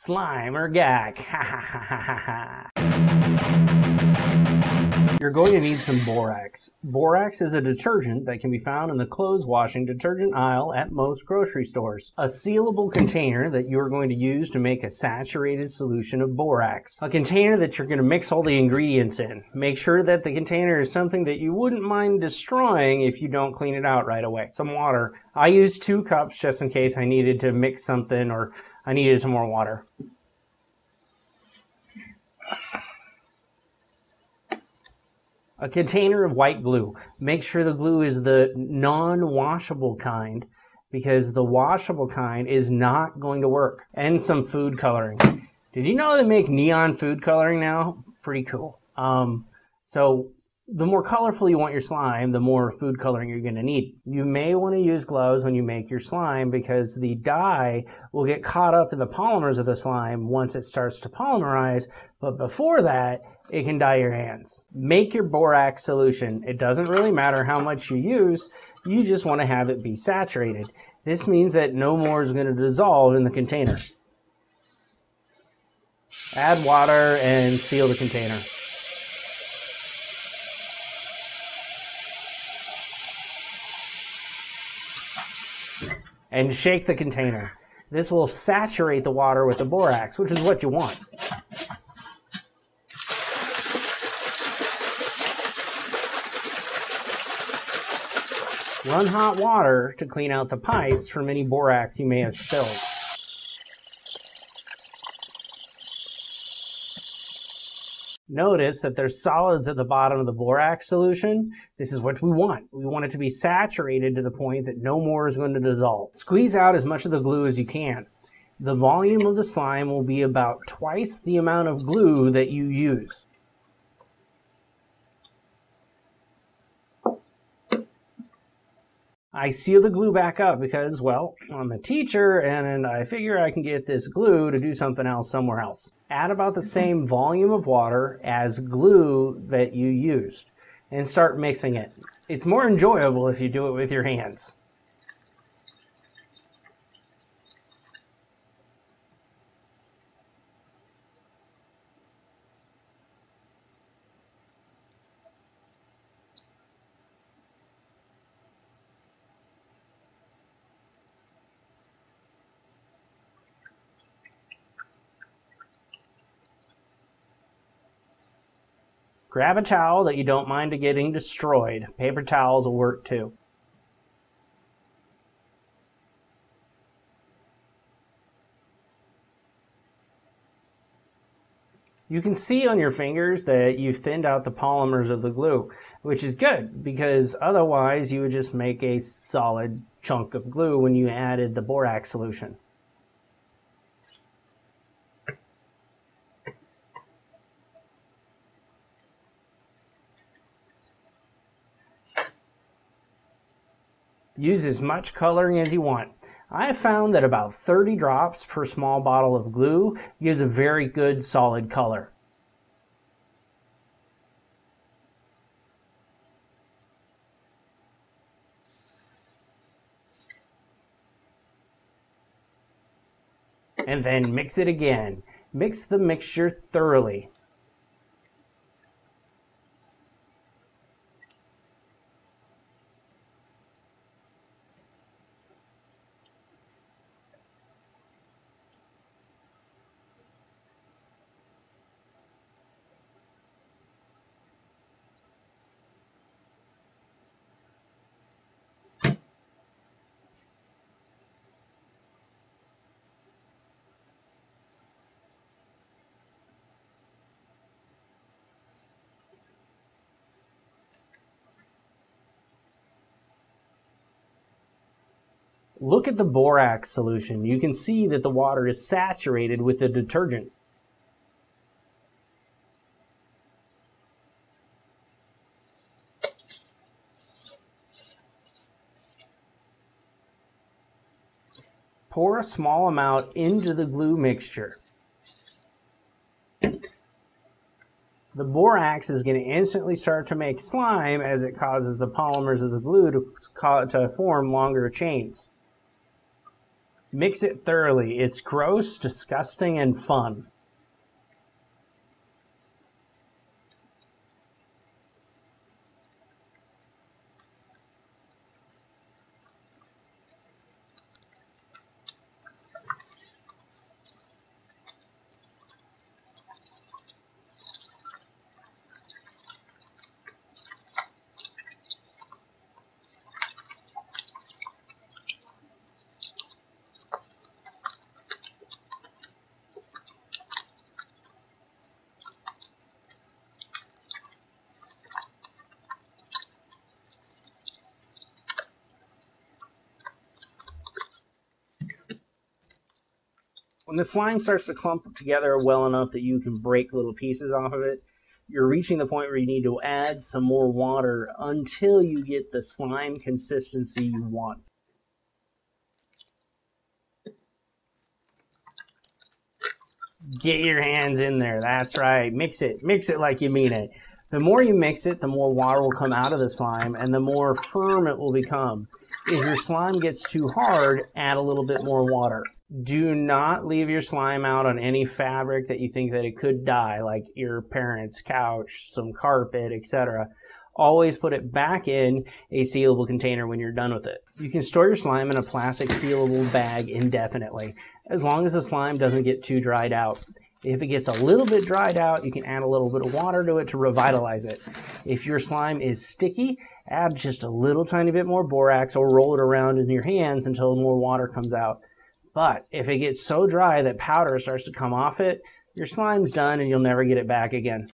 slime or Gak. You're going to need some borax. Borax is a detergent that can be found in the clothes washing detergent aisle at most grocery stores. A sealable container that you're going to use to make a saturated solution of borax. A container that you're going to mix all the ingredients in. Make sure that the container is something that you wouldn't mind destroying if you don't clean it out right away. Some water. I used 2 cups just in case I needed to mix something or I needed some more water. A container of white glue. Make sure the glue is the non-washable kind because the washable kind is not going to work. And some food coloring. Did you know they make neon food coloring now? Pretty cool. So the more colorful you want your slime, the more food coloring you're going to need. You may want to use gloves when you make your slime because the dye will get caught up in the polymers of the slime once it starts to polymerize, but before that, it can dye your hands. Make your borax solution. It doesn't really matter how much you use, you just want to have it be saturated. This means that no more is going to dissolve in the container. Add water and seal the container. And shake the container. This will saturate the water with the borax, which is what you want. Run hot water to clean out the pipes from any borax you may have spilled. Notice that there's solids at the bottom of the borax solution. This is what we want. We want it to be saturated to the point that no more is going to dissolve. Squeeze out as much of the glue as you can. The volume of the slime will be about twice the amount of glue that you use. I seal the glue back up because, well, I'm a teacher and I figure I can get this glue to do something else somewhere else. Add about the same volume of water as glue that you used and start mixing it. It's more enjoyable if you do it with your hands. Grab a towel that you don't mind getting destroyed. Paper towels will work too. You can see on your fingers that you've thinned out the polymers of the glue, which is good because otherwise you would just make a solid chunk of glue when you added the borax solution. Use as much coloring as you want. I found that about 30 drops per small bottle of glue gives a very good solid color. And then mix it again. Mix the mixture thoroughly. Look at the borax solution. You can see that the water is saturated with the detergent. Pour a small amount into the glue mixture. The borax is going to instantly start to make slime as it causes the polymers of the glue to form longer chains. Mix it thoroughly. It's gross, disgusting, and fun. When the slime starts to clump together well enough that you can break little pieces off of it, you're reaching the point where you need to add some more water until you get the slime consistency you want. Get your hands in there, that's right. Mix it like you mean it. The more you mix it, the more water will come out of the slime and the more firm it will become. If your slime gets too hard, add a little bit more water. Do not leave your slime out on any fabric that you think that it could die, like your parents' couch, some carpet, etc. Always put it back in a sealable container when you're done with it. You can store your slime in a plastic sealable bag indefinitely, as long as the slime doesn't get too dried out. If it gets a little bit dried out, you can add a little bit of water to it to revitalize it. If your slime is sticky, add just a little tiny bit more borax or roll it around in your hands until more water comes out. But if it gets so dry that powder starts to come off it, your slime's done and you'll never get it back again.